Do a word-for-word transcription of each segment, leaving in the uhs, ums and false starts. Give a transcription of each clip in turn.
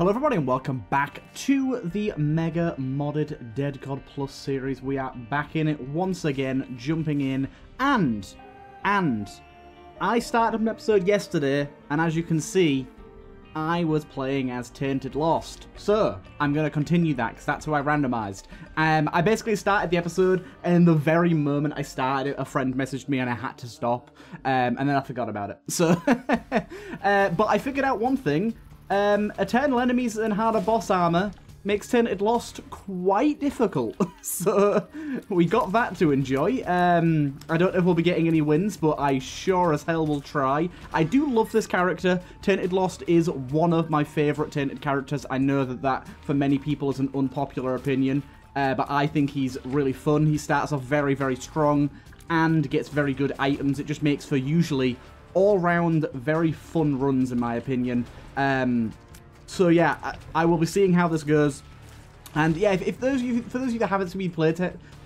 Hello everybody and welcome back to the Mega Modded Dead God Plus series. We are back in it once again, jumping in, and, and, I started an episode yesterday, and as you can see, I was playing as Tainted Lost. So, I'm going to continue that, because that's who I randomised. Um, I basically started the episode, and the very moment I started it, a friend messaged me and I had to stop, um, and then I forgot about it. So, uh, but I figured out one thing. Um, eternal enemies and harder boss armor makes Tainted Lost quite difficult, so we got that to enjoy. Um, I don't know if we'll be getting any wins, but I sure as hell will try. I do love this character. Tainted Lost is one of my favourite Tainted characters. I know that that, for many people, is an unpopular opinion, uh, but I think he's really fun. He starts off very, very strong and gets very good items. It just makes for usually all-round very fun runs, in my opinion. Um, so yeah, I, I will be seeing how this goes. And yeah, if, if those of you, for those of you that haven't seen me play,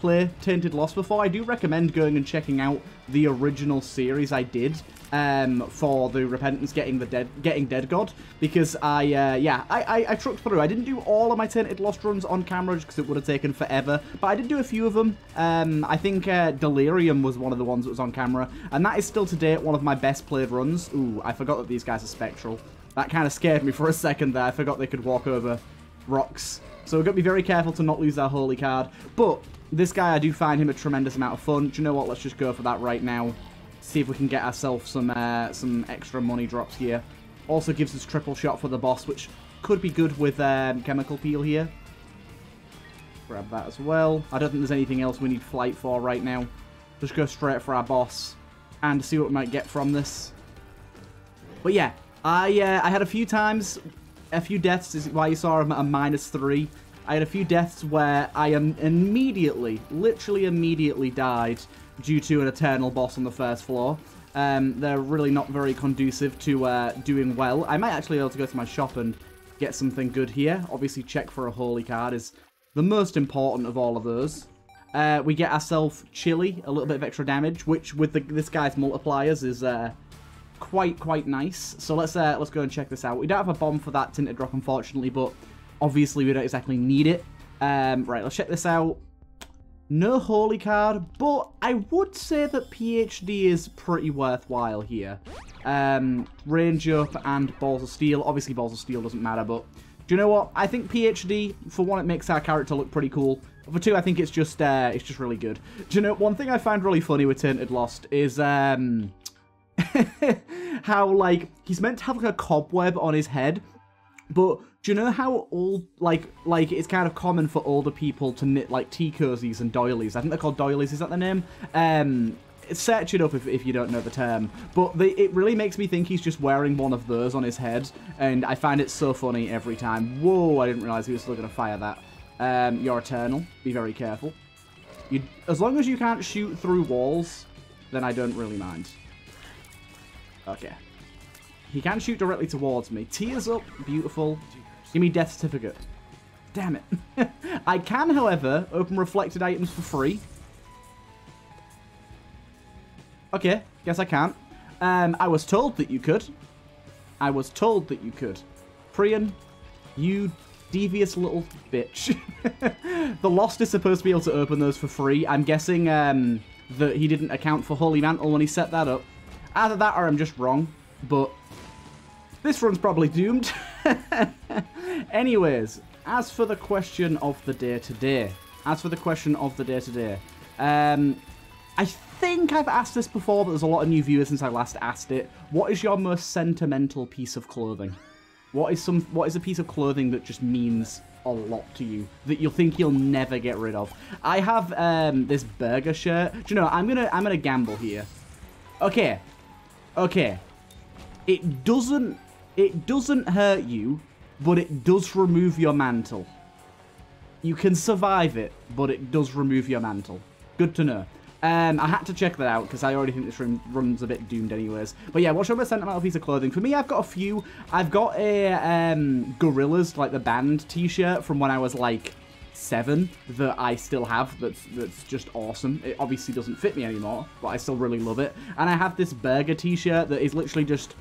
play Tainted Lost before, I do recommend going and checking out the original series I did um, for the Repentance, getting the dead, getting Dead God, because I uh, yeah I, I I trucked through. I didn't do all of my Tainted Lost runs on camera because it would have taken forever, but I did do a few of them. Um, I think uh, Delirium was one of the ones that was on camera, and that is still today one of my best played runs. Ooh, I forgot that these guys are spectral. That kind of scared me for a second there. I forgot they could walk over rocks. So we've got to be very careful to not lose our holy card. But this guy, I do find him a tremendous amount of fun. Do you know what? Let's just go for that right now. See if we can get ourselves some uh, some extra money drops here. Also gives us triple shot for the boss, which could be good with um, Chemical Peel here. Grab that as well. I don't think there's anything else we need flight for right now. Just go straight for our boss and see what we might get from this. But yeah, I uh, I had a few times... A few deaths is why you saw him at a minus three. I had a few deaths where I am immediately, literally immediately died due to an eternal boss on the first floor. Um, they're really not very conducive to uh, doing well. I might actually be able to go to my shop and get something good here. Obviously, check for a holy card is the most important of all of those. Uh, we get ourselves chili, a little bit of extra damage, which with the, this guy's multipliers is... Uh, quite quite nice. So let's uh let's go and check this out. We don't have a bomb for that tinted rock, unfortunately, but obviously we don't exactly need it. Um right, let's check this out. No holy card, but I would say that PhD is pretty worthwhile here. Um range up and balls of steel. Obviously balls of steel doesn't matter, but do you know what? I think PhD, for one, it makes our character look pretty cool. For two, I think it's just uh it's just really good. Do you know, one thing I find really funny with Tainted Lost is um how, like, he's meant to have, like, a cobweb on his head, but do you know how old, like, like it's kind of common for older people to knit, like, tea cozies and doilies. I think they're called doilies, is that the name? Um, search it up if, if you don't know the term. But they, it really makes me think he's just wearing one of those on his head, and I find it so funny every time. Whoa, I didn't realise he was still going to fire that. Um, you're eternal. Be very careful. You, as long as you can't shoot through walls, then I don't really mind. Okay. He can shoot directly towards me. Tears up. Beautiful. Give me death certificate. Damn it. I can, however, open reflected items for free. Okay. Guess I can't. Um, I was told that you could. I was told that you could. Prion, you devious little bitch. The Lost is supposed to be able to open those for free. I'm guessing um, that he didn't account for Holy Mantle when he set that up. Either that or I'm just wrong, but this run's probably doomed. Anyways, as for the question of the day today, as for the question of the day today, um, I think I've asked this before, but there's a lot of new viewers since I last asked it. What is your most sentimental piece of clothing? What is some? What is a piece of clothing that just means a lot to you, that you'll think you'll never get rid of? I have um, this burger shirt. Do you know? I'm gonna I'm gonna gamble here. Okay. Okay, it doesn't, it doesn't hurt you, but it does remove your mantle. You can survive it, but it does remove your mantle. Good to know. Um, I had to check that out because I already think this room runs a bit doomed anyways. But yeah, what's your most sentimental piece of clothing? For me, I've got a few. I've got a um, Gorillaz, like the band t-shirt from when I was like seven that I still have. That's that's just awesome. It obviously doesn't fit me anymore, but I still really love it. And I have this burger t-shirt that is literally just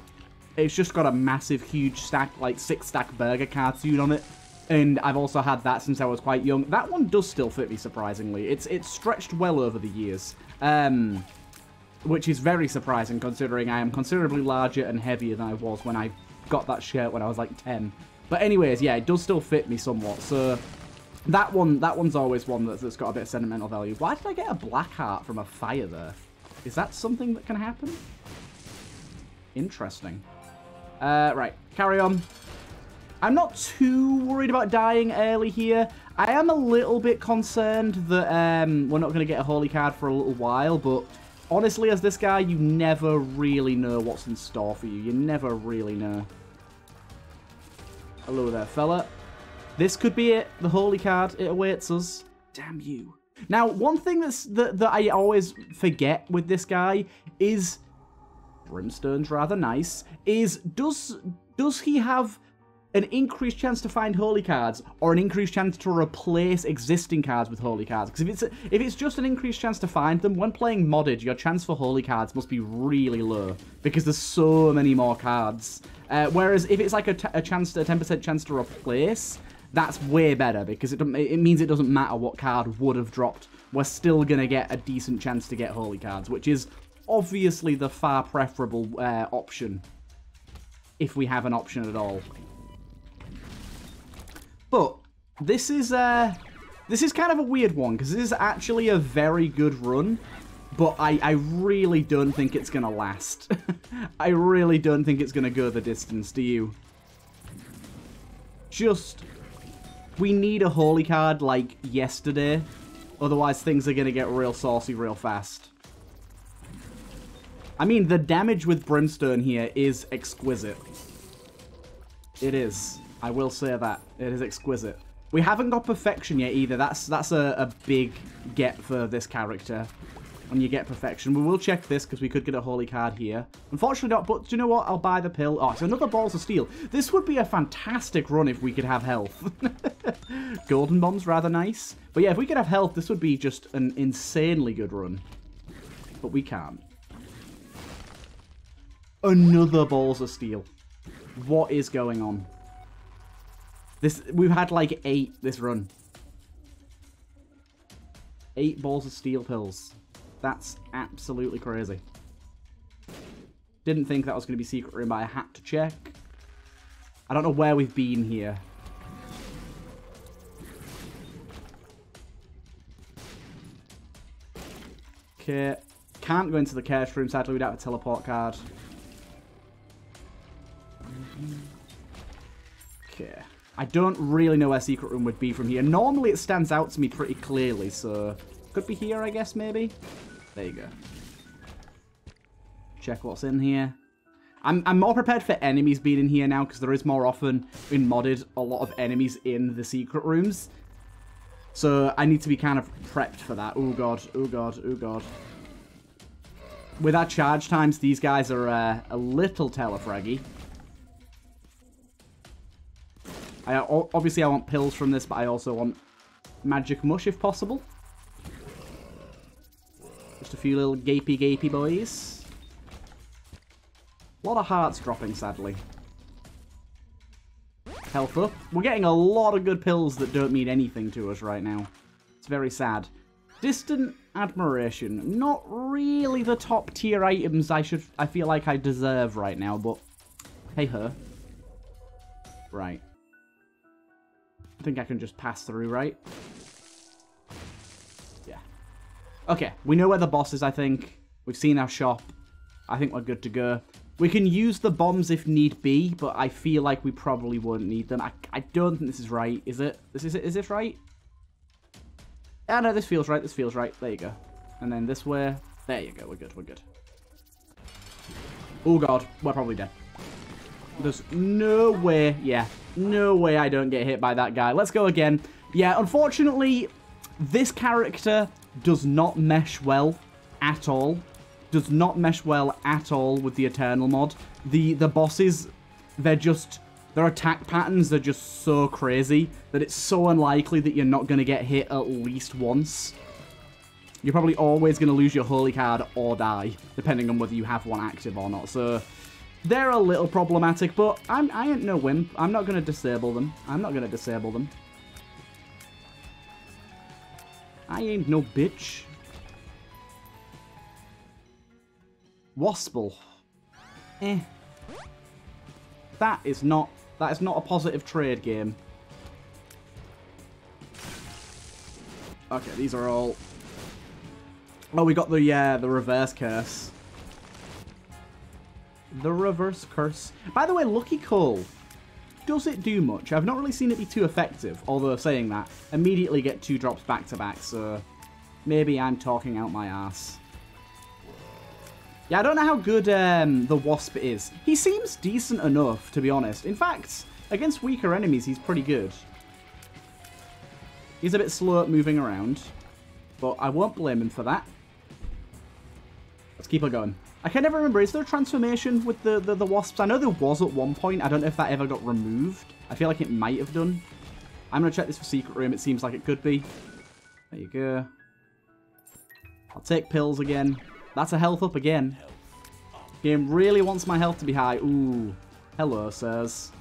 It's just got a massive, huge stack, like six-stack burger cartoon on it. And I've also had that since I was quite young. That one does still fit me, surprisingly. It's it's stretched well over the years, um, which is very surprising considering I am considerably larger and heavier than I was when I got that shirt when I was like ten. But anyways, yeah, it does still fit me somewhat. So that one, that one's always one that's, that's got a bit of sentimental value. Why did I get a black heart from a fire there? Is that something that can happen? Interesting. Uh, right, carry on. I'm not too worried about dying early here. I am a little bit concerned that um, we're not going to get a holy card for a little while, but honestly, as this guy, you never really know what's in store for you. You never really know. Hello there, fella. This could be it. The holy card. It awaits us. Damn you. Now, one thing that's, that, that I always forget with this guy is... Brimstone's rather nice. Is does does he have... an increased chance to find holy cards, or an increased chance to replace existing cards with holy cards? Because if it's a, if it's just an increased chance to find them, when playing modded, your chance for holy cards must be really low, because there's so many more cards. Uh, whereas if it's like a, t a chance, to, a ten percent chance to replace, that's way better, because it, it means it doesn't matter what card would have dropped. We're still going to get a decent chance to get holy cards, which is obviously the far preferable uh, option, if we have an option at all. But this is uh, this is kind of a weird one, because this is actually a very good run, but I, I really don't think it's going to last. I really don't think it's going to go the distance, do you? Just, we need a holy card like yesterday, otherwise things are going to get real saucy real fast. I mean, the damage with Brimstone here is exquisite. It is. I will say that. It is exquisite. We haven't got perfection yet either. That's that's a, a big get for this character. When you get perfection. We will check this because we could get a holy card here. Unfortunately not, but do you know what? I'll buy the pill. Oh, it's another Balls of Steel. This would be a fantastic run if we could have health. Golden Bomb's rather nice. But yeah, if we could have health, this would be just an insanely good run. But we can't. Another Balls of Steel. What is going on? This, we've had like eight this run. Eight balls of steel pills. That's absolutely crazy. Didn't think that was going to be secret room, but I had to check. I don't know where we've been here. Okay. Can't go into the cash room, sadly, without a teleport card. Okay. I don't really know where secret room would be from here. Normally it stands out to me pretty clearly, so... could be here, I guess, maybe? There you go. Check what's in here. I'm, I'm more prepared for enemies being in here now, because there is more often, in modded, a lot of enemies in the secret rooms. So I need to be kind of prepped for that. Oh god, oh god, oh god. With our charge times, these guys are uh, a little telefraggy. I, obviously, I want pills from this, but I also want magic mush, if possible. Just a few little gapey-gapey boys. A lot of hearts dropping, sadly. Health up. We're getting a lot of good pills that don't mean anything to us right now. It's very sad. Distant admiration. Not really the top-tier items I should. I feel like I deserve right now, but hey-ho. Right. I think I can just pass through, right? Yeah. Okay, we know where the boss is, I think. We've seen our shop. I think we're good to go. We can use the bombs if need be, but I feel like we probably won't need them. I, I don't think this is right, is it? This is it. Is this right? Ah, no, this feels right. This feels right. There you go. And then this way. There you go. We're good. We're good. Oh, God. We're probably dead. There's no way. Yeah. No way I don't get hit by that guy. Let's go again. Yeah, unfortunately, this character does not mesh well at all. Does not mesh well at all with the Eternal mod. The the bosses, they're just... their attack patterns are just so crazy that it's so unlikely that you're not going to get hit at least once. You're probably always going to lose your holy card or die, depending on whether you have one active or not. So... They're a little problematic, but I'm, I ain't no wimp. I'm not going to disable them. I'm not going to disable them. I ain't no bitch. Waspel. Eh. That is not... That is not a positive trade game. Okay, these are all... Oh, we got the, uh, the reverse curse. The reverse curse. By the way, Lucky Cull. Does it do much? I've not really seen it be too effective. Although, saying that, immediately get two drops back to back, so... Maybe I'm talking out my ass. Yeah, I don't know how good um, the Wasp is. He seems decent enough, to be honest. In fact, against weaker enemies, he's pretty good. He's a bit slow at moving around, but I won't blame him for that. Let's keep her going. I can never remember, is there a transformation with the, the, the wasps? I know there was at one point. I don't know if that ever got removed. I feel like it might have done. I'm going to check this for secret room. It seems like it could be. There you go. I'll take pills again. That's a health up again. Game really wants my health to be high. Ooh. Hello, sirs.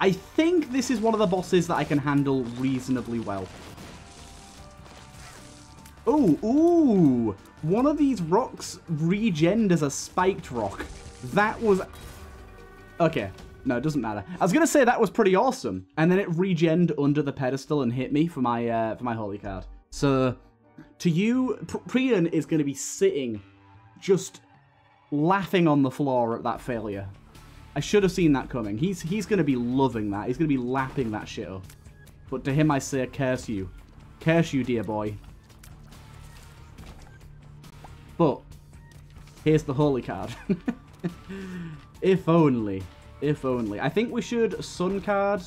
I think this is one of the bosses that I can handle reasonably well. Ooh, ooh. One of these rocks regened as a spiked rock. That was... Okay. No, it doesn't matter. I was going to say that was pretty awesome. And then it regened under the pedestal and hit me for my uh, for my holy card. So, to you, Prion is going to be sitting just laughing on the floor at that failure. I should have seen that coming. He's, he's going to be loving that. He's going to be lapping that shit up. But to him I say, curse you. Curse you, dear boy. But, here's the holy card. If only. If only. I think we should sun card.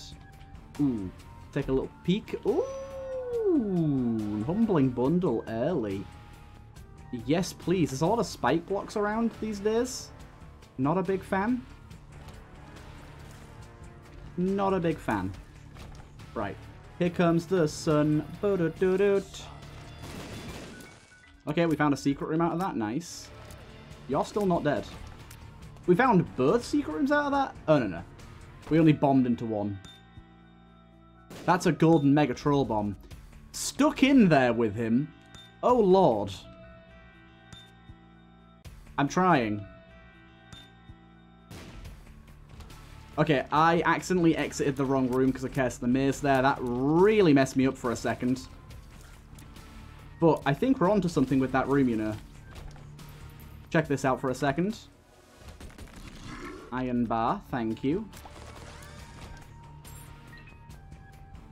Ooh. Take a little peek. Ooh. Humbling bundle early. Yes, please. There's a lot of spike blocks around these days. Not a big fan. Not a big fan. Right. Here comes the sun. Ba-da-da-da-da. Okay, we found a secret room out of that. Nice. You're still not dead. We found both secret rooms out of that? Oh, no, no. We only bombed into one. That's a golden mega troll bomb. Stuck in there with him. Oh, Lord. I'm trying. Okay, I accidentally exited the wrong room because I cursed the maze there. That really messed me up for a second. But I think we're onto something with that room, you know. Check this out for a second. Iron bar, thank you.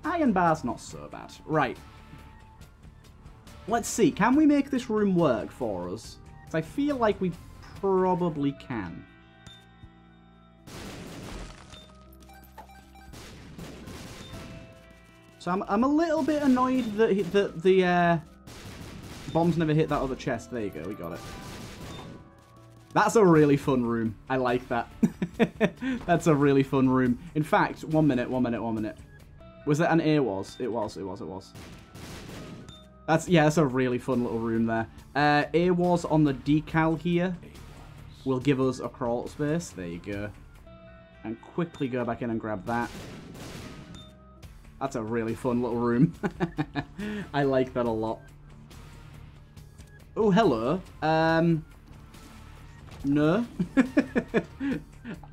Iron bar's not so bad. Right. Let's see, can we make this room work for us? Because I feel like we probably can. So I'm, I'm a little bit annoyed that he, that the... Uh, bombs never hit that other chest. There you go. We got it. That's a really fun room. I like that. That's a really fun room. In fact, one minute, one minute, one minute. Was that an ear was? It was, it was, it was. That's, yeah, that's a really fun little room there. Uh, ear was on the decal here will give us a crawl space. There you go. And quickly go back in and grab that. That's a really fun little room. I like that a lot. Oh, hello. Um, no.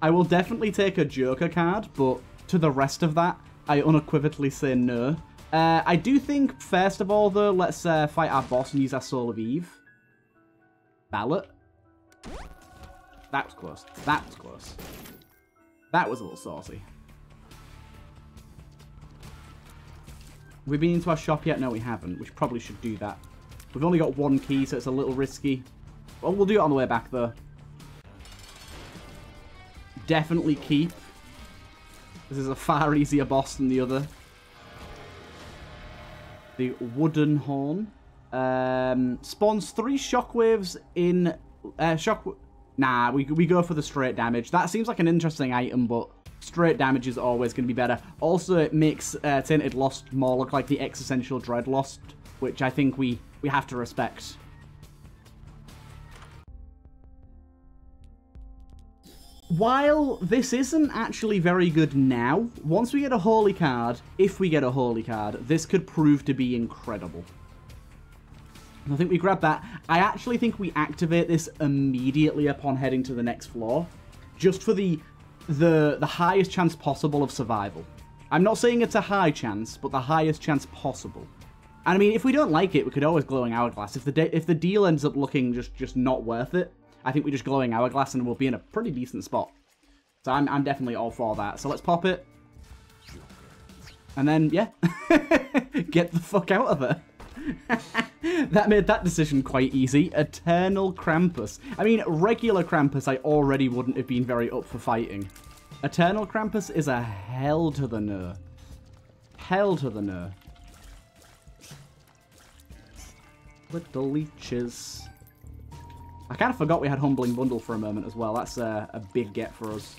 I will definitely take a Joker card, but to the rest of that, I unequivocally say no. Uh, I do think, first of all, though, let's uh, fight our boss and use our Soul of Eve. Ballot. That was close. That was close. That was a little saucy. Have we been into our shop yet? No, we haven't. We probably should do that. We've only got one key, so it's a little risky. Well, we'll do it on the way back, though. Definitely keep. This is a far easier boss than the other. The wooden horn. Um, spawns three shockwaves in... Uh, shock. Nah, we, we go for the straight damage. That seems like an interesting item, but... Straight damage is always going to be better. Also, it makes uh, Tainted Lost more look like the existential Dread Lost, which I think we, we have to respect. while this isn't actually very good now, once we get a holy card, if we get a holy card, this could prove to be incredible. I think we grab that. I actually think we activate this immediately upon heading to the next floor, just for the the the highest chance possible of survival. I'm not saying it's a high chance, but the highest chance possible. And I mean, if we don't like it, we could always glowing hourglass. If the de if the deal ends up looking just just not worth it, I think we just glowing hourglass and we'll be in a pretty decent spot. So I'm I'm definitely all for that. So let's pop it, and then yeah, get the fuck out of it. That made that decision quite easy. Eternal Krampus. I mean, regular Krampus I already wouldn't have been very up for fighting. Eternal Krampus is a hell to the no. Hell to the no. Little leeches. I kind of forgot we had Humbling Bundle for a moment as well. That's a, a big get for us.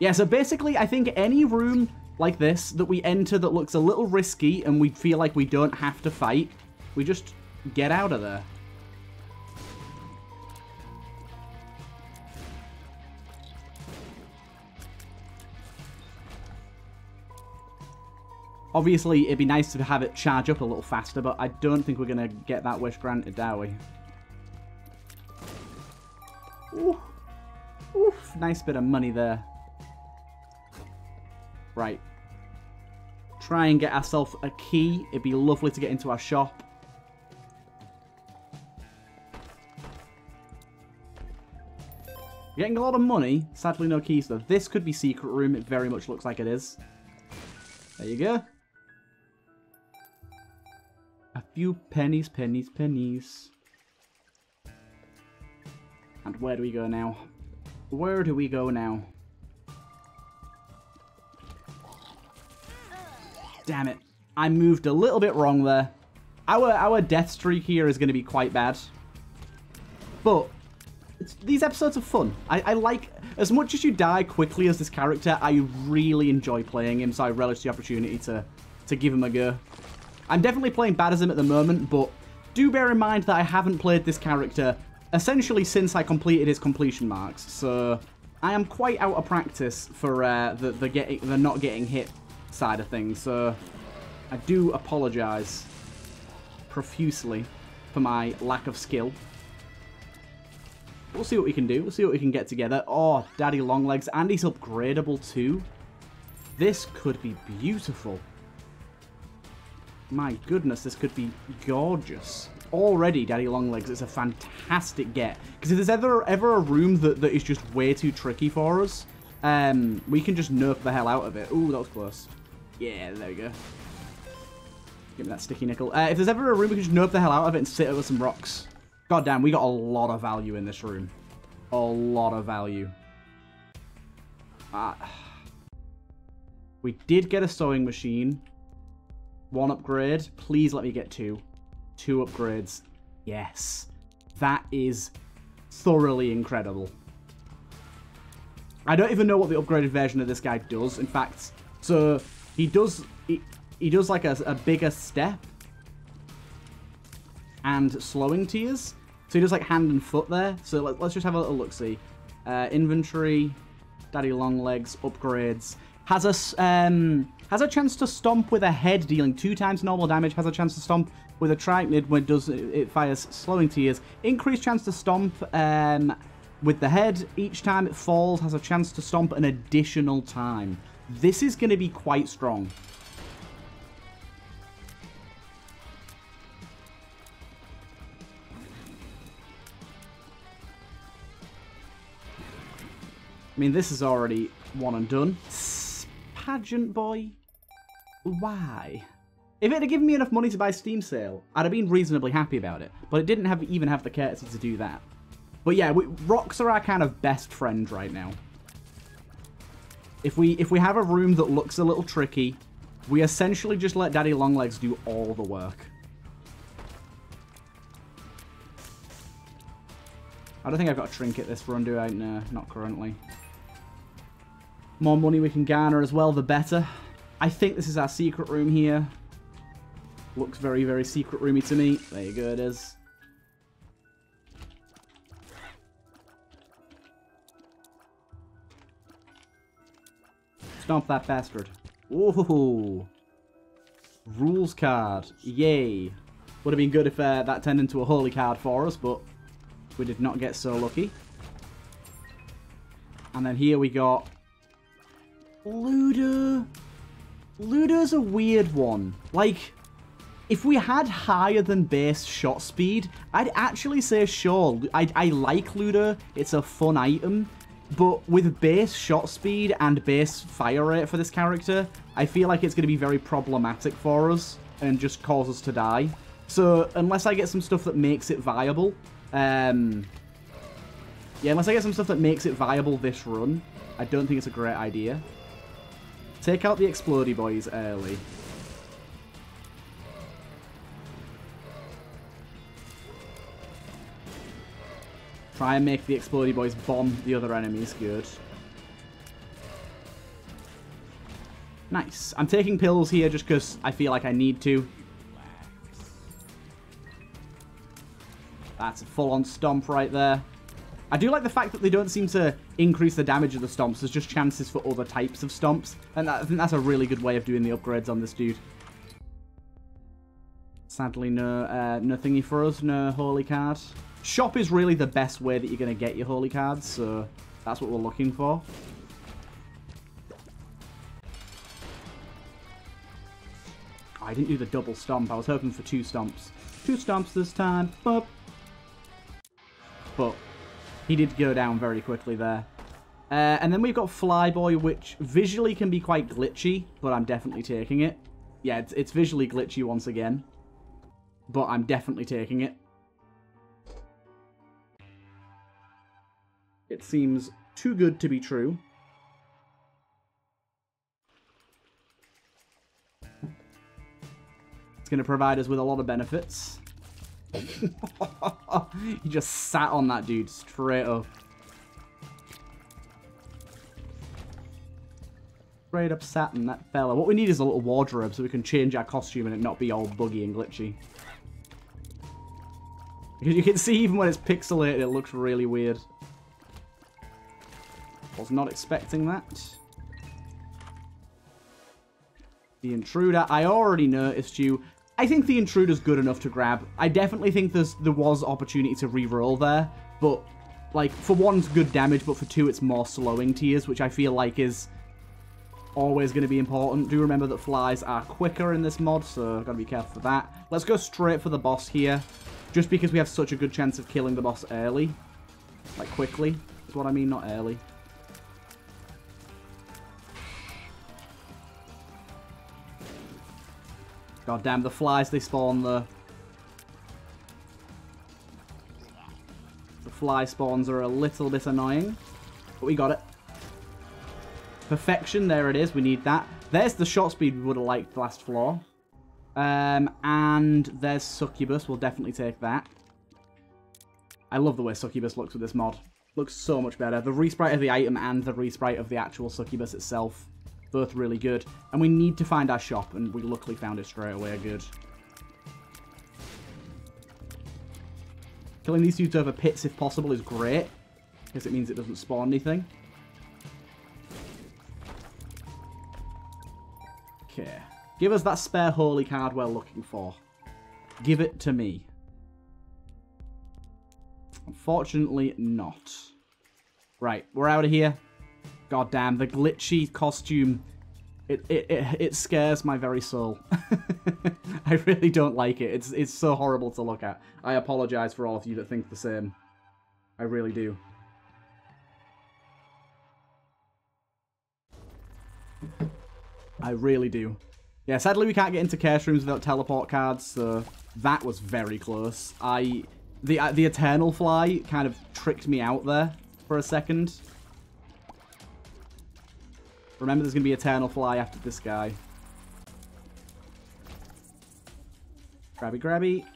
Yeah, so basically I think any room like this that we enter that looks a little risky and we feel like we don't have to fight, we just get out of there. Obviously, it'd be nice to have it charge up a little faster, but I don't think we're going to get that wish granted, are we? Oof. Oof, nice bit of money there. Right. Try and get ourselves a key. It'd be lovely to get into our shop. Getting a lot of money. Sadly, no keys, though. This could be secret room. It very much looks like it is. There you go. A few pennies, pennies, pennies. And where do we go now? Where do we go now? Damn it. I moved a little bit wrong there. Our our death streak here is going to be quite bad. But it's, these episodes are fun. I, I like... As much as you die quickly as this character, I really enjoy playing him, so I relish the opportunity to, to give him a go. I'm definitely playing bad as him at the moment, but do bear in mind that I haven't played this character essentially since I completed his completion marks. So I am quite out of practice for uh, the, the, getting, the not getting hit side of things, so I do apologize profusely for my lack of skill. We'll see what we can do. We'll see what we can get together. Oh, Daddy Longlegs, and he's upgradable too. This could be beautiful. My goodness, this could be gorgeous. Already, Daddy Longlegs is a fantastic get, because if there's ever ever a room that, that is just way too tricky for us, um, we can just nerf the hell out of it. Ooh, that was close. Yeah, there we go. Give me that sticky nickel. Uh, if there's ever a room we can just nerf the hell out of it and sit over some rocks. God damn, we got a lot of value in this room. A lot of value. Ah. We did get a sewing machine. One upgrade. Please let me get two. Two upgrades. Yes. That is thoroughly incredible. I don't even know what the upgraded version of this guy does. In fact, so he does he, he does like a, a bigger step. And slowing tears. So he does like hand and foot there. So let, let's just have a little look-see. Uh, inventory, Daddy Longlegs, upgrades. Has a, um, has a chance to stomp with a head, dealing two times normal damage. Has a chance to stomp with a trident when it, does, it fires slowing tears. Increased chance to stomp um, with the head. Each time it falls, has a chance to stomp an additional time. This is going to be quite strong. I mean, this is already one and done. Pageant boy. Why? If it had given me enough money to buy Steam sale, I'd have been reasonably happy about it. But it didn't have even have the courtesy to do that. But yeah, we, rocks are our kind of best friend right now. If we if we have a room that looks a little tricky, we essentially just let Daddy Longlegs do all the work. I don't think I've got a trinket this run, do I? No, not currently. More money we can garner as well, the better. I think this is our secret room here. Looks very, very secret roomy to me. There you go, it is. Stomp that bastard. Ooh. Rules card. Yay. Would have been good if uh, that turned into a holy card for us, but we did not get so lucky. And then here we got Ludo. Ludo's a weird one. Like, if we had higher than base shot speed, I'd actually say sure. I, I like Ludo. It's a fun item. But with base shot speed and base fire rate for this character, I feel like it's going to be very problematic for us and just cause us to die. So unless I get some stuff that makes it viable, um, yeah, unless I get some stuff that makes it viable this run, I don't think it's a great idea. Take out the Explodey Boys early. Try and make the Explodey Boys bomb the other enemies. Good. Nice. I'm taking pills here just because I feel like I need to. That's a full-on stomp right there. I do like the fact that they don't seem to increase the damage of the stomps. There's just chances for other types of stomps. And that, I think that's a really good way of doing the upgrades on this dude. Sadly, no, uh, no thingy for us. No holy card. Shop is really the best way that you're going to get your holy cards, so that's what we're looking for. Oh, I didn't do the double stomp. I was hoping for two stomps. Two stomps this time. But, but he did go down very quickly there. Uh, and then we've got Flyboy, which visually can be quite glitchy, but I'm definitely taking it. Yeah, it's, it's visually glitchy once again, but I'm definitely taking it. It seems too good to be true. It's going to provide us with a lot of benefits. He just sat on that dude straight up. Straight up sat on that fella. What we need is a little wardrobe so we can change our costume and it not be all buggy and glitchy. Because you can see even when it's pixelated, it looks really weird. Was not expecting that. The Intruder. I already noticed you. I think the Intruder's good enough to grab. I definitely think there's there was opportunity to reroll there, but like for one's good damage, but for two it's more slowing tiers, which I feel like is always going to be important. Do remember that flies are quicker in this mod, so gotta be careful for that. Let's go straight for the boss here, just because we have such a good chance of killing the boss early, like quickly is what I mean, not early. God damn, the flies they spawn though. The fly spawns are a little bit annoying. But we got it. Perfection, there it is. We need that. There's the shot speed we would have liked last floor. Um, and there's Succubus. We'll definitely take that. I love the way Succubus looks with this mod. Looks so much better. The resprite of the item and the resprite of the actual Succubus itself. Both really good. And we need to find our shop, and we luckily found it straight away. Good. Killing these dudes over pits, if possible, is great, because it means it doesn't spawn anything. Okay. Give us that spare holy card we're looking for. Give it to me. Unfortunately not. Right, we're out of here. God damn, the glitchy costume, it it, it, it scares my very soul. I really don't like it. It's, it's so horrible to look at. I apologize for all of you that think the same. I really do. I really do. Yeah, sadly we can't get into curse rooms without teleport cards, so that was very close. I the uh, the Eternal Fly kind of tricked me out there for a second. Remember, there's going to be Eternal Fly after this guy. Grabby, grabby.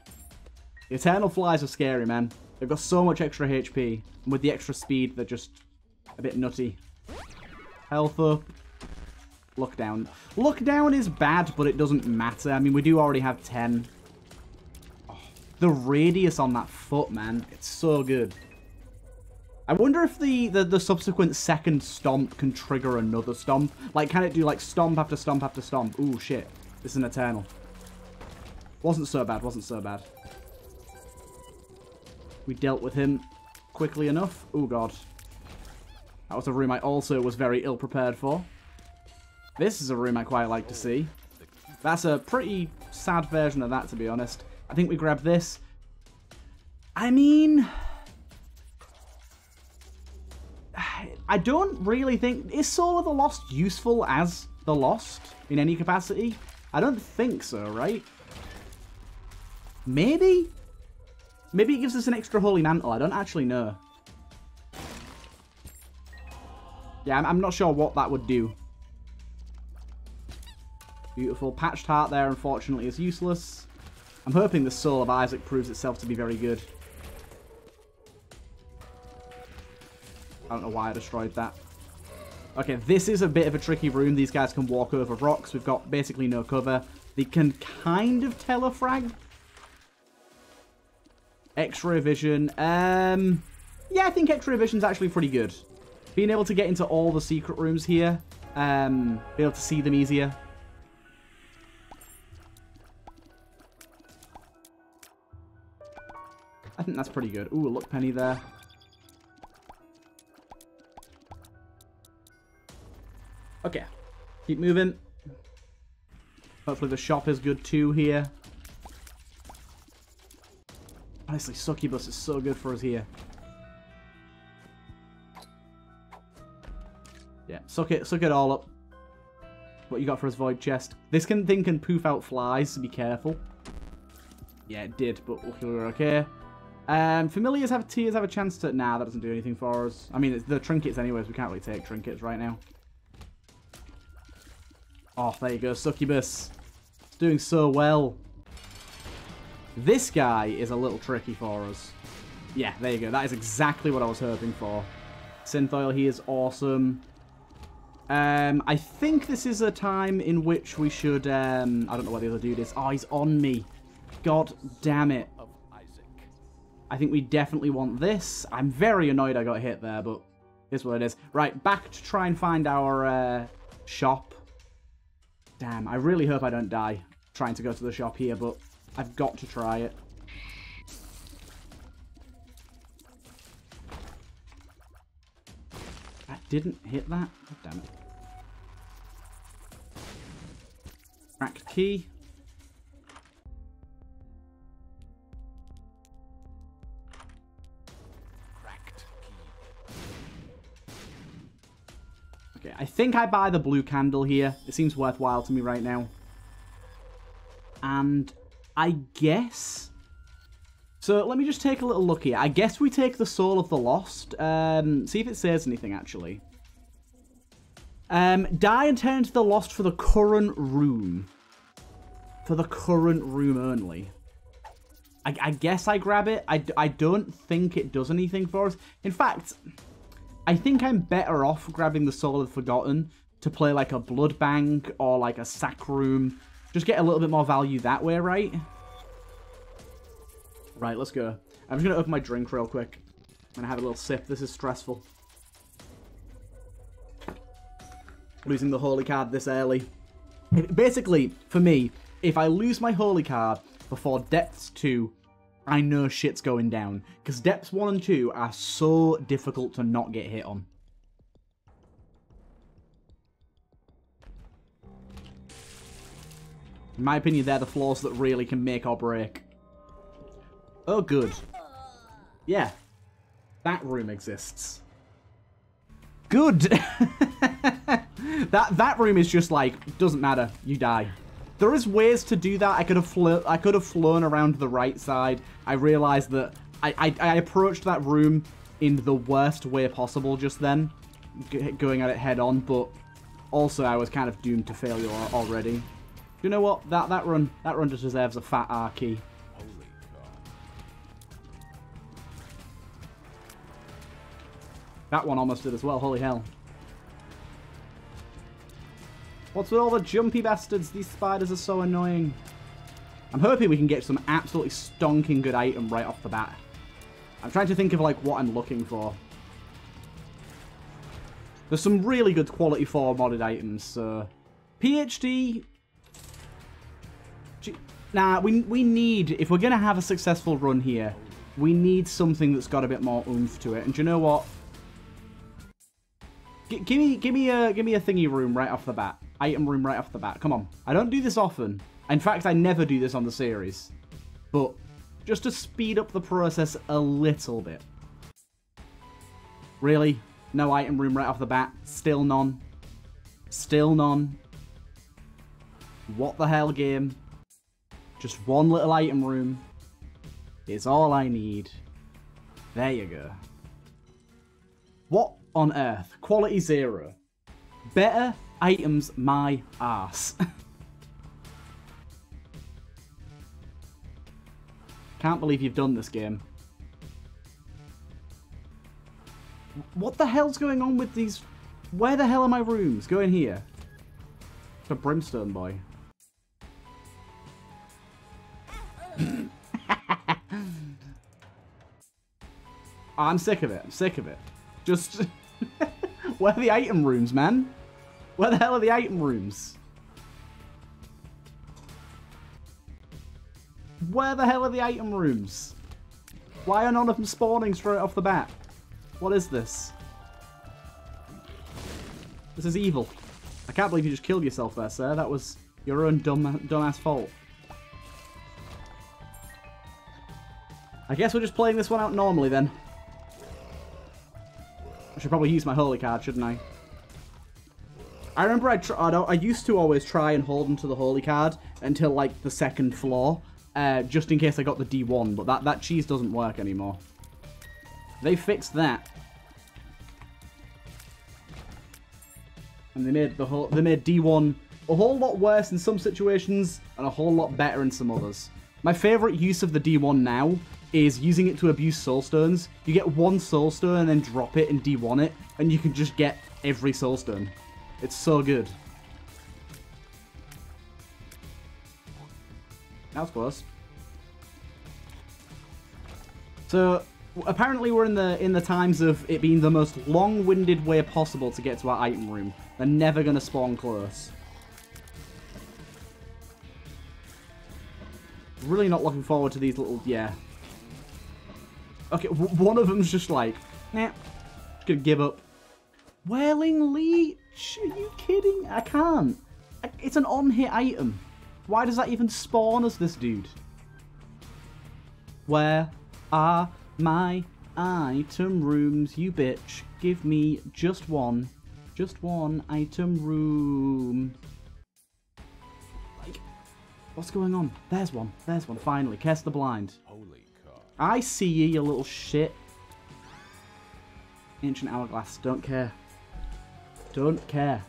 The Eternal Flies are scary, man. They've got so much extra H P. And with the extra speed, they're just a bit nutty. Health up. Look down. Look down is bad, but it doesn't matter. I mean, we do already have ten. Oh, the radius on that foot, man. It's so good. I wonder if the, the, the subsequent second stomp can trigger another stomp. Like, can it do, like, stomp after stomp after stomp? Ooh, shit. It's an Eternal. Wasn't so bad, wasn't so bad. We dealt with him quickly enough. Ooh, God. That was a room I also was very ill-prepared for. This is a room I quite like to see. That's a pretty sad version of that, to be honest. I think we grab this. I mean... I don't really think... Is Soul of the Lost useful as the Lost in any capacity? I don't think so, right? Maybe? Maybe it gives us an extra Holy Mantle. I don't actually know. Yeah, I'm not sure what that would do. Beautiful. Patched Heart there, unfortunately, is useless. I'm hoping the Soul of Isaac proves itself to be very good. I don't know why I destroyed that. Okay, this is a bit of a tricky room. These guys can walk over rocks. We've got basically no cover. They can kind of telefrag. X-ray vision. Um, yeah, I think X-ray vision's actually pretty good. Being able to get into all the secret rooms here. Um, be able to see them easier. I think that's pretty good. Ooh, a luck penny there. Okay, keep moving. Hopefully the shop is good too here. Honestly, Succubus is so good for us here. Yeah, suck it, suck it all up. What you got for us, Void Chest? This can, thing can poof out flies, so be careful. Yeah, it did, but luckily we're okay. Um, familiars have tears, have a chance to... Nah, that doesn't do anything for us. I mean, it's the trinkets anyways. We can't really take trinkets right now. Oh, there you go. Succubus. It's doing so well. This guy is a little tricky for us. Yeah, there you go. That is exactly what I was hoping for. Synthoil, he is awesome. Um, I think this is a time in which we should... Um, I don't know what the other dude is. Oh, he's on me. God damn it. I think we definitely want this. I'm very annoyed I got hit there, but it's what it is. Right, back to try and find our uh, shop. Damn, I really hope I don't die trying to go to the shop here, but I've got to try it. I didn't hit that. Oh, damn it. Cracked key. I think I buy the blue candle here. It seems worthwhile to me right now. And I guess... So let me just take a little look here. I guess we take the Soul of the Lost. Um, see if it says anything, actually. Um, die and turn to the Lost for the current room. For the current room only. I, I guess I grab it. I, I don't think it does anything for us. In fact... I think I'm better off grabbing the Soul of the Forgotten to play like a blood bank or like a sack room. Just get a little bit more value that way, right? Right, let's go. I'm just going to open my drink real quick. I'm going to have a little sip. This is stressful. Losing the holy card this early. It, basically, for me, if I lose my holy card before Depths two... I know shit's going down, because Depths one and two are so difficult to not get hit on. In my opinion, they're the floors that really can make or break. Oh, good. Yeah. That room exists. Good! that, that room is just like, doesn't matter, you die. There is ways to do that. I could have flo I could have flown around the right side. I realized that I, I, I approached that room in the worst way possible just then, g going at it head on, but also I was kind of doomed to failure already. You know what? That that run that run just deserves a fat R key. Holy God. That one almost did as well. Holy hell. What's with all the jumpy bastards? These spiders are so annoying. I'm hoping we can get some absolutely stonking good item right off the bat. I'm trying to think of, like, what I'm looking for. There's some really good quality four modded items, so... P H D... Nah, we, we need... If we're going to have a successful run here, we need something that's got a bit more oomph to it. And do you know what? G give me give me a, give me a thingy room right off the bat. Item room right off the bat. Come on. I don't do this often. In fact, I never do this on the series. But just to speed up the process a little bit. Really? No item room right off the bat. Still none. Still none. What the hell, game? Just one little item room is all I need. There you go. What on earth? Quality zero. Better items my ass. Can't believe you've done this, game. What the hell's going on with these? Where the hell are my rooms? Go in here. It's a Brimstone boy. I'm sick of it. I'm sick of it. Just... Where are the item rooms, man? Where the hell are the item rooms? Where the hell are the item rooms? Why are none of them spawning straight off the bat? What is this? This is evil. I can't believe you just killed yourself there, sir. That was your own dumb, dumb-ass fault. I guess we're just playing this one out normally, then. I should probably use my holy card, shouldn't I? I remember I tr I, don't, I used to always try and hold onto the holy card until, like, the second floor, uh, just in case I got the D one, but that, that cheese doesn't work anymore. They fixed that. And they made, the whole, they made D one a whole lot worse in some situations and a whole lot better in some others. My favourite use of the D one now is using it to abuse soulstones. You get one soulstone and then drop it and D one it, and you can just get every soulstone. It's so good. That was close. So apparently we're in the in the times of it being the most long-winded way possible to get to our item room. They're never gonna spawn close. Really not looking forward to these little, yeah. Okay, w one of them's just like, nah, just gonna give up. Whirling Leech, are you kidding? I can't. I, it's an on-hit item. Why does that even spawn as this dude? Where are my item rooms, you bitch? Give me just one, just one item room. Like, what's going on? There's one, there's one, finally. Curse the blind. Holy. I see you, you little shit. Ancient Hourglass. Don't care. Don't care.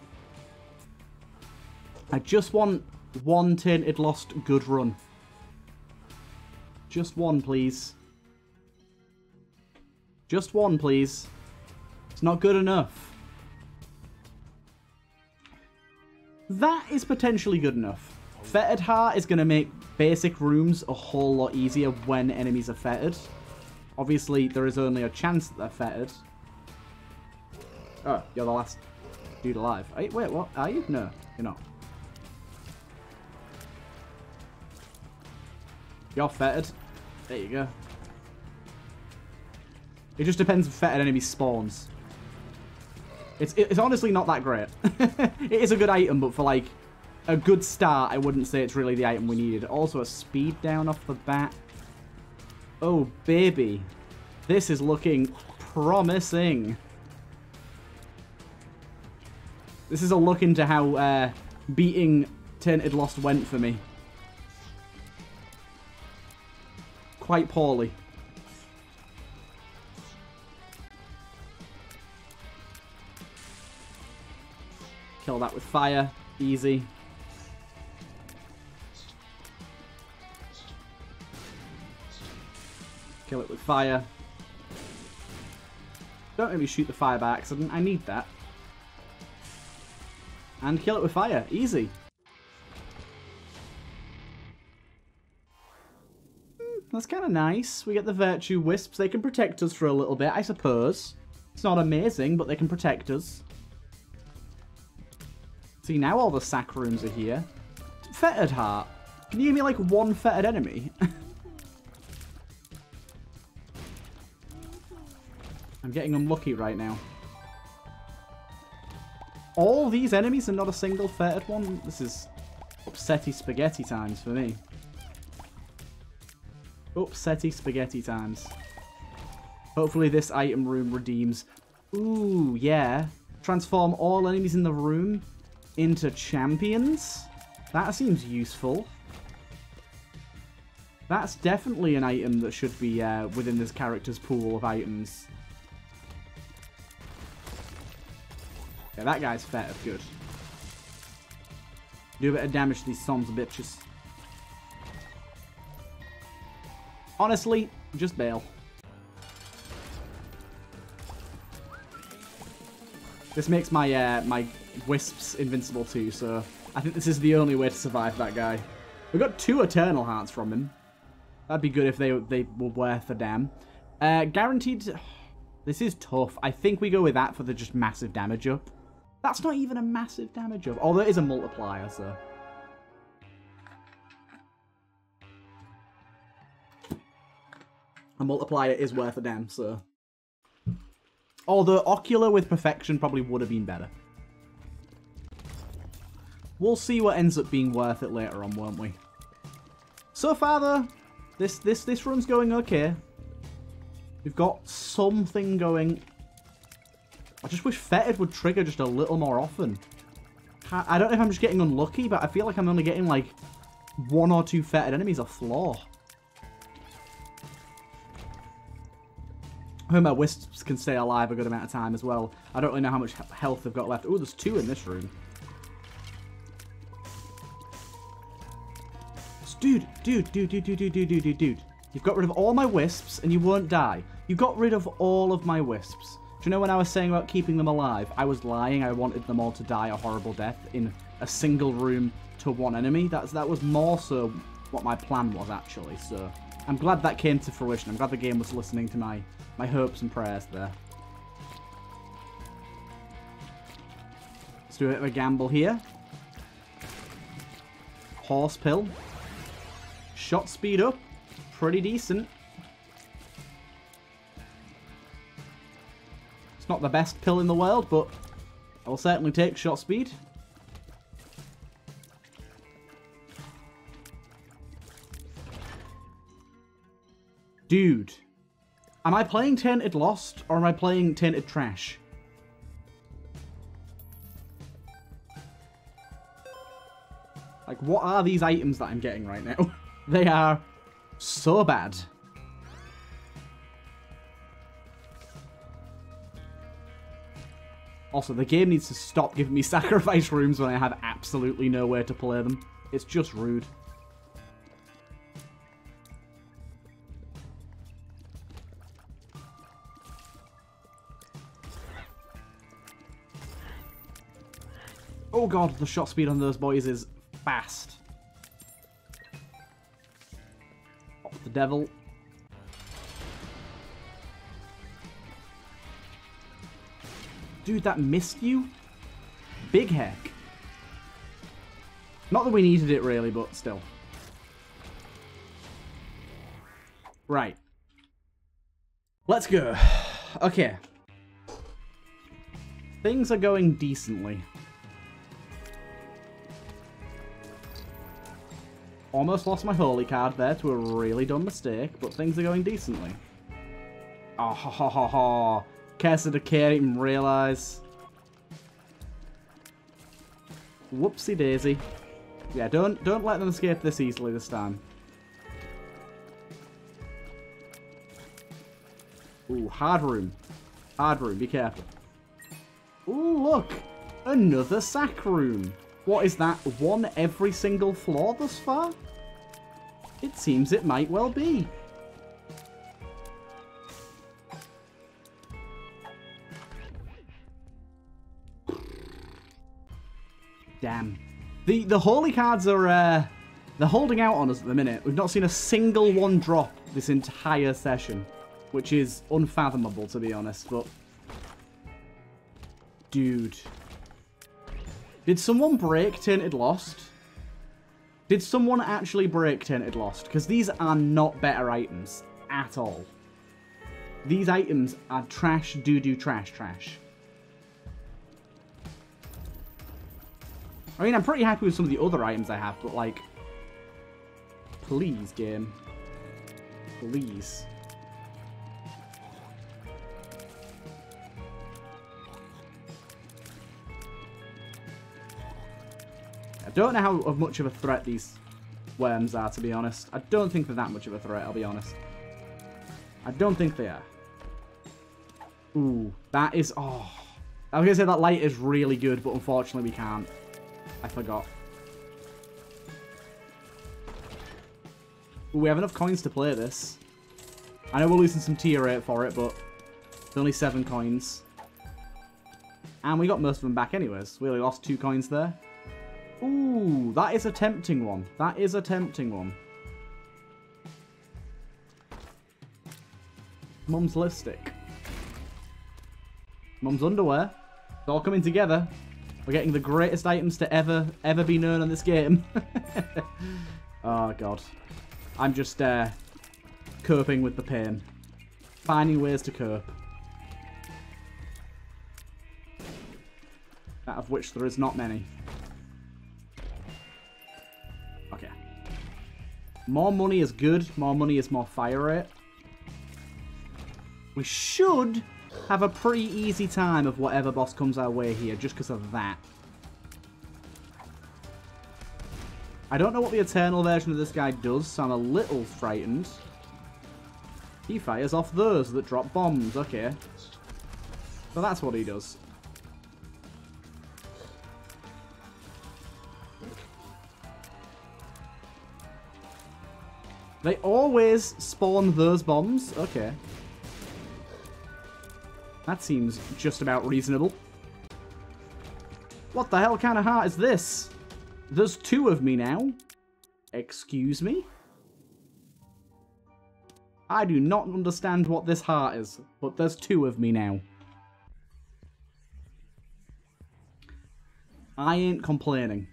I just want one Tainted Lost good run. Just one, please. Just one, please. It's not good enough. That is potentially good enough. Fettered Heart is going to make basic rooms a whole lot easier when enemies are fettered. Obviously, there is only a chance that they're fettered. Oh, you're the last dude alive. Are you, wait, what? Are you? No, you're not. You're fettered. There you go. It just depends if fettered enemy spawns. It's, it's honestly not that great. It is a good item, but for like... a good start, I wouldn't say it's really the item we needed. Also, a speed down off the bat. Oh, baby. This is looking promising. This is a look into how uh, beating Tainted Lost went for me. Quite poorly. Kill that with fire. Easy. Kill it with fire. Don't let me shoot the fire by accident. I need that. And kill it with fire. Easy. Mm, that's kind of nice. We get the Virtue Wisps. They can protect us for a little bit, I suppose. It's not amazing, but they can protect us. See, now all the sack rooms are here. Fettered Heart. Can you give me, like, one fettered enemy? I'm getting unlucky right now. All these enemies and not a single fettered one? This is upsetty spaghetti times for me. Upsetty spaghetti times. Hopefully this item room redeems. Ooh, yeah. Transform all enemies in the room into champions? That seems useful. That's definitely an item that should be uh, within this character's pool of items. Yeah, that guy's fettered. Good. Do a bit of damage to these sons of bitches. Honestly, just bail. This makes my uh, my wisps invincible too, so I think this is the only way to survive that guy. We got two eternal hearts from him. That'd be good if they they were worth a damn. Uh, guaranteed. This is tough. I think we go with that for the just massive damage up. That's not even a massive damage up. Although it is a multiplier, so. A multiplier is worth a damn, so. Although ocular with perfection probably would have been better. We'll see what ends up being worth it later on, won't we? So far, though, this, this, this run's going okay. We've got something going. I just wish Fettered would trigger just a little more often. I don't know if I'm just getting unlucky, but I feel like I'm only getting, like, one or two Fettered enemies a floor. I hope my wisps can stay alive a good amount of time as well. I don't really know how much health they've got left. Oh, there's two in this room. Dude, dude, dude, dude, dude, dude, dude, dude, dude. You've got rid of all my wisps and you won't die. You got rid of all of my wisps. Do you know when I was saying about keeping them alive? I was lying. I wanted them all to die a horrible death in a single room to one enemy. That's, that was more so what my plan was, actually. So I'm glad that came to fruition. I'm glad the game was listening to my, my hopes and prayers there. Let's do a bit of a gamble here. Horse pill. Shot speed up. Pretty decent. It's not the best pill in the world, but I will certainly take shot speed. Dude. Am I playing Tainted Lost or am I playing Tainted Trash? Like, what are these items that I'm getting right now? They are... so bad. Also, the game needs to stop giving me sacrifice rooms when I have absolutely nowhere to play them. It's just rude. Oh god, the shot speed on those boys is fast. The devil. Dude, that missed you? Big heck. Not that we needed it really, but still. Right. Let's go. Okay. Things are going decently. Almost lost my holy card there to a really dumb mistake, but things are going decently. Oh, ha, ha, ha, ha. Curse of Decay, I didn't even realise. Whoopsie daisy. Yeah, don't, don't let them escape this easily this time. Ooh, hard room. Hard room, be careful. Ooh, look. Another sack room. What is that? One every single floor thus far? It seems it might well be. Damn. The the holy cards are uh they're holding out on us at the minute. We've not seen a single one drop this entire session, which is unfathomable to be honest, but dude. Did someone break Tainted Lost? Did someone actually break Tainted Lost? Because these are not better items at all. These items are trash, doo-doo, trash, trash. I mean, I'm pretty happy with some of the other items I have, but like... Please, game. Please. I don't know how much of a threat these worms are, to be honest. I don't think they're that much of a threat, I'll be honest. I don't think they are. Ooh, that is... Oh. I was going to say that light is really good, but unfortunately we can't. I forgot. Ooh, we have enough coins to play this. I know we're losing some tier eight for it, but it's only seven coins. And we got most of them back anyways. We only lost two coins there. Ooh, that is a tempting one. That is a tempting one. Mum's lipstick. Mum's underwear. It's all coming together. We're getting the greatest items to ever, ever be known in this game. Oh, God. I'm just uh, coping with the pain. Finding ways to cope. That of which there is not many. More money is good. More money is more fire rate. We should have a pretty easy time of whatever boss comes our way here, just because of that. I don't know what the eternal version of this guy does, so I'm a little frightened. He fires off those that drop bombs. Okay. So that's what he does. They always spawn those bombs. Okay. That seems just about reasonable. What the hell kind of heart is this? There's two of me now. Excuse me? I do not understand what this heart is, but there's two of me now. I ain't complaining.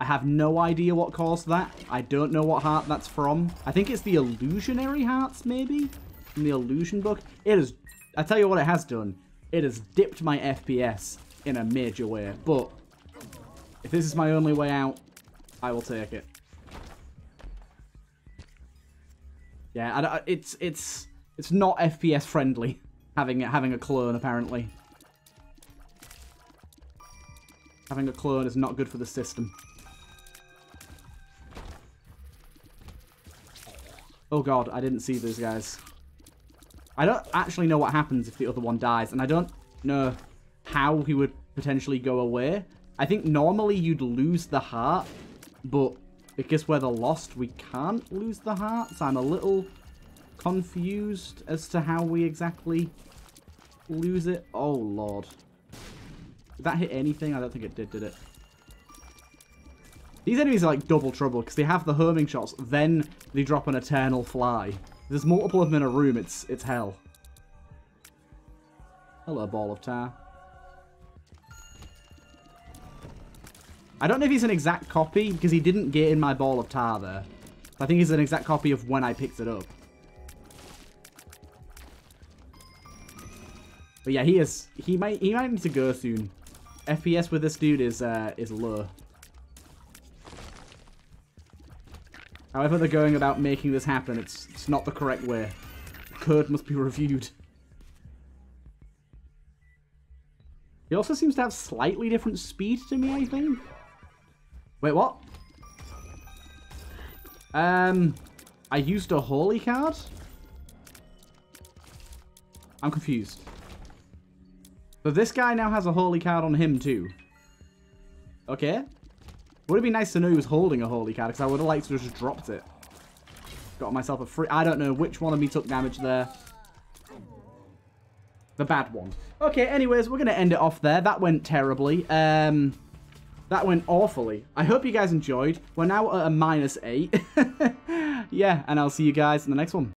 I have no idea what caused that. I don't know what heart that's from. I think it's the Illusionary Hearts, maybe? From the Illusion Book? It is... I tell you what it has done. It has dipped my F P S in a major way. But if this is my only way out, I will take it. Yeah, I don't, it's it's it's not F P S friendly having having a clone apparently. Having a clone is not good for the system. Oh God, I didn't see those guys. I don't actually know what happens if the other one dies, and I don't know how he would potentially go away. I think normally you'd lose the heart, but because we're the lost, we can't lose the heart, so I'm a little confused as to how we exactly lose it. Oh Lord. Did that hit anything? I don't think it did, did it? These enemies are like double trouble because they have the homing shots, then they drop an eternal fly. There's multiple of them in a room, it's it's hell. Hello, ball of tar. I don't know if he's an exact copy because he didn't get in my ball of tar there. I think he's an exact copy of when I picked it up. But yeah, he is. He might he might need to go soon. F P S with this dude is uh, is low. However they're going about making this happen, it's, it's not the correct way. Code must be reviewed. He also seems to have slightly different speed to me, I think. Wait, what? Um, I used a holy card? I'm confused. So this guy now has a holy card on him too. Okay. Would have been nice to know he was holding a holy card, because I would have liked to have just dropped it. Got myself a free... I don't know which one of me took damage there. The bad one. Okay, anyways, we're going to end it off there. That went terribly. Um, that went awfully. I hope you guys enjoyed. We're now at a minus eight. Yeah, and I'll see you guys in the next one.